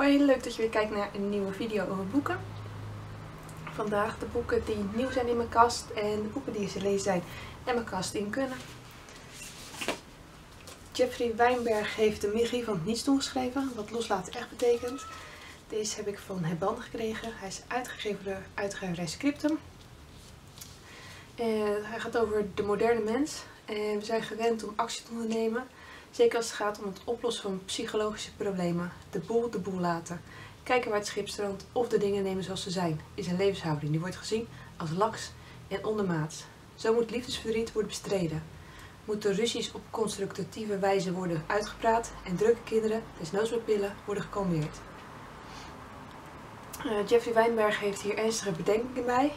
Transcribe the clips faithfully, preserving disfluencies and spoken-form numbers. Hoi, leuk dat je weer kijkt naar een nieuwe video over boeken. Vandaag de boeken die nieuw zijn in mijn kast en de boeken die gelezen zijn en mijn kast in kunnen. Jeffrey Wijnberg heeft de magie van het niets doen geschreven, wat loslaten echt betekent. Deze heb ik van Hebban gekregen. Hij is uitgegeven door uitgeverij Scriptum. En hij gaat over de moderne mens. En we zijn gewend om actie te ondernemen. Zeker als het gaat om het oplossen van psychologische problemen. De boel de boel laten. Kijken waar het schip strandt of de dingen nemen zoals ze zijn. Is een levenshouding die wordt gezien als laks en ondermaats. Zo moet liefdesverdriet worden bestreden. Moeten ruzies op constructieve wijze worden uitgepraat. En drukke kinderen, desnoods met pillen, worden gekalmeerd. Uh, Jeffrey Wijnberg heeft hier ernstige bedenkingen bij.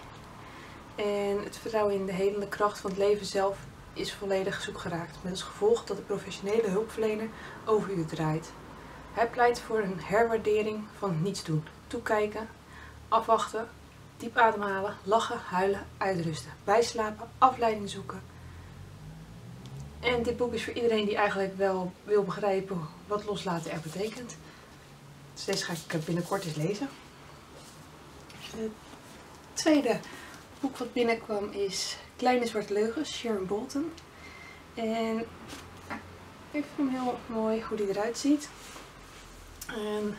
En het vertrouwen in de helende kracht van het leven zelf is volledig zoekgeraakt, met als gevolg dat de professionele hulpverlener overuren draait. Hij pleit voor een herwaardering van het niets doen, toekijken, afwachten, diep ademhalen, lachen, huilen, uitrusten, bijslapen, afleiding zoeken. En dit boek is voor iedereen die eigenlijk wel wil begrijpen wat loslaten er betekent. Dus deze ga ik binnenkort eens lezen. Het tweede boek wat binnenkwam is Kleine Zwarte Leugens, Sharon Bolton. En ik vind hem heel mooi hoe hij eruit ziet. En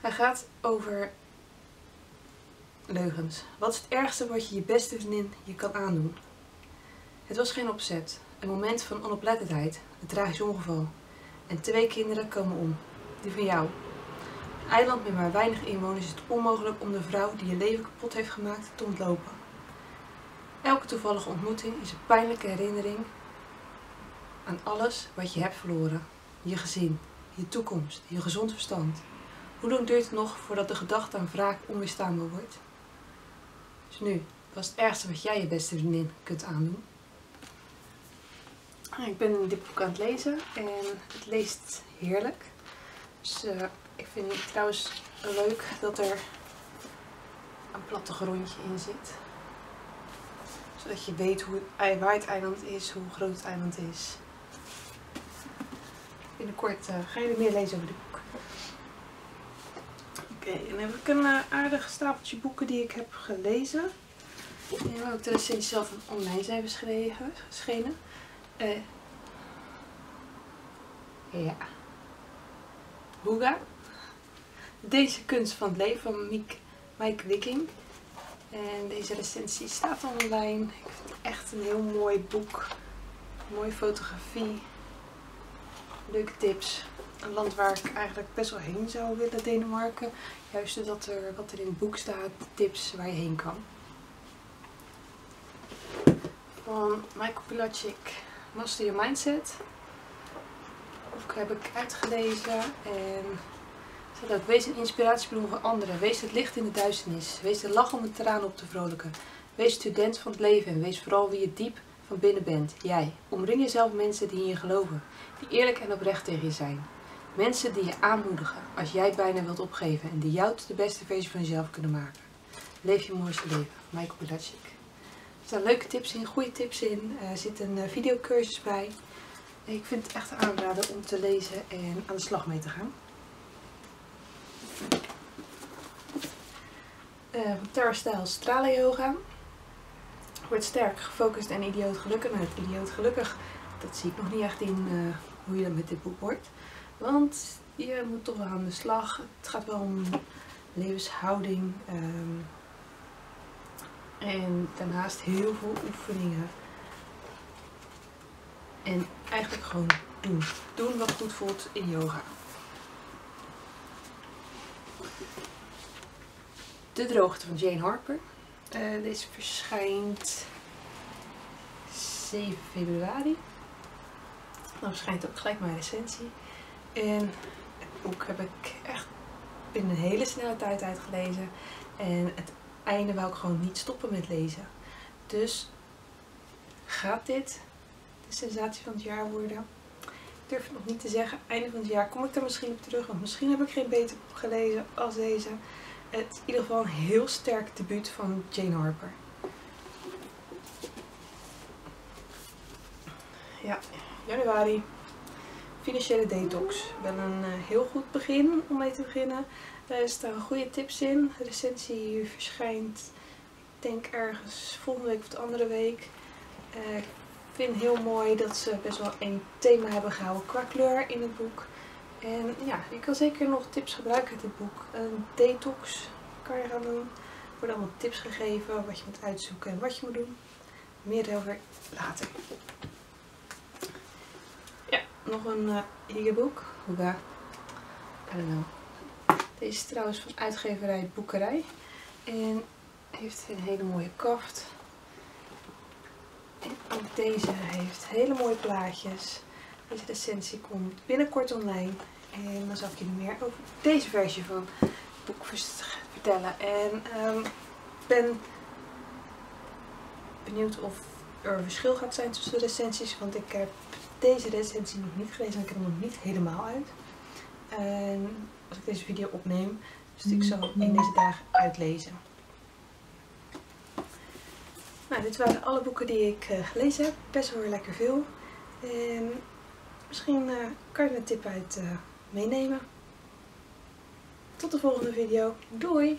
hij gaat over leugens. Wat is het ergste wat je je beste vriendin je kan aandoen? Het was geen opzet, een moment van onoplettendheid, een tragisch ongeval. En twee kinderen komen om, die van jou. Een eiland met maar weinig inwoners is het onmogelijk om de vrouw die je leven kapot heeft gemaakt te ontlopen. Elke toevallige ontmoeting is een pijnlijke herinnering aan alles wat je hebt verloren. Je gezin, je toekomst, je gezond verstand. Hoe lang duurt het nog voordat de gedachte aan wraak onweerstaanbaar wordt? Dus nu, wat is het ergste wat jij je beste vriendin kunt aandoen? Ik ben dit boek aan het lezen en het leest heerlijk. Dus uh, ik vind het trouwens leuk dat er een plattegrondje in zit. Zodat je weet hoe, waar het eiland is, hoe groot het eiland is. Binnenkort uh, ga je meer lezen over dit boek. Oké, okay, dan heb ik een uh, aardig stapeltje boeken die ik heb gelezen. Die hebben ook de recensies zelf online zijn verschenen. Uh, ja. Boega. Deze kunst van het leven van Mike, Mike Wiking. En deze recensie staat online. Ik vind het echt een heel mooi boek. Mooie fotografie. Leuke tips. Een land waar ik eigenlijk best wel heen zou willen, Denemarken. Juist doordat er wat er in het boek staat, de tips waar je heen kan. Van Michael Pilatschik, Master Your Mindset. Ook heb ik uitgelezen en... Ook, wees een inspiratiebron voor anderen. Wees het licht in de duisternis. Wees de lach om de tranen op te vrolijken. Wees student van het leven en wees vooral wie je diep van binnen bent. Jij. Omring jezelf mensen die in je geloven. Die eerlijk en oprecht tegen je zijn. Mensen die je aanmoedigen als jij het bijna wilt opgeven. En die jou tot de beste versie van jezelf kunnen maken. Leef je mooiste leven. Michael Bilacic. Er staan leuke tips in, goede tips in. Er zit een videocursus bij. Ik vind het echt aanraden om te lezen en aan de slag mee te gaan. Uh, Terrastijl stralen yoga. Wordt sterk, gefocust en idioot gelukkig. Nou, het idioot gelukkig, dat zie ik nog niet echt in uh, hoe je dat met dit boek wordt. Want je moet toch wel aan de slag. Het gaat wel om levenshouding. Um, en daarnaast heel veel oefeningen. En eigenlijk gewoon doen. Doen wat goed voelt in yoga. De Droogte van Jane Harper. Uh, deze verschijnt zeven februari. Dan verschijnt ook gelijk mijn recensie. En het boek heb ik echt in een hele snelle tijd uitgelezen. En het einde wou ik gewoon niet stoppen met lezen. Dus gaat dit de sensatie van het jaar worden? Ik durf het nog niet te zeggen. Einde van het jaar kom ik er misschien op terug. Want misschien heb ik geen beter boek gelezen als deze. Het is in ieder geval een heel sterk debuut van Jane Harper. Ja, januari. financiële detox. Wel een uh, heel goed begin om mee te beginnen. Daar staan goede tips in. De recensie verschijnt, ik denk ergens volgende week of de andere week. Uh, ik vind heel mooi dat ze best wel één thema hebben gehouden qua kleur in het boek. En ja, je kan zeker nog tips gebruiken uit het boek. Een detox kan je gaan doen. Er worden allemaal tips gegeven wat je moet uitzoeken en wat je moet doen. Meer daarover later. Ja, nog een uh, e-book. Hoega. I don't know. Deze is trouwens van uitgeverij Boekerij. En heeft een hele mooie kaft. En ook deze heeft hele mooie plaatjes. Deze recensie komt binnenkort online. En dan zal ik jullie meer over deze versie van het boek vertellen. En ik um, ben benieuwd of er een verschil gaat zijn tussen de recensies. Want ik heb deze recensie nog niet gelezen en ik heb hem nog niet helemaal uit. En als ik deze video opneem, dus ik zal in deze dagen uitlezen. Nou, dit waren alle boeken die ik uh, gelezen heb. Best wel lekker veel. En misschien uh, kan je een tip uit uh, meenemen. Tot de volgende video. Doei!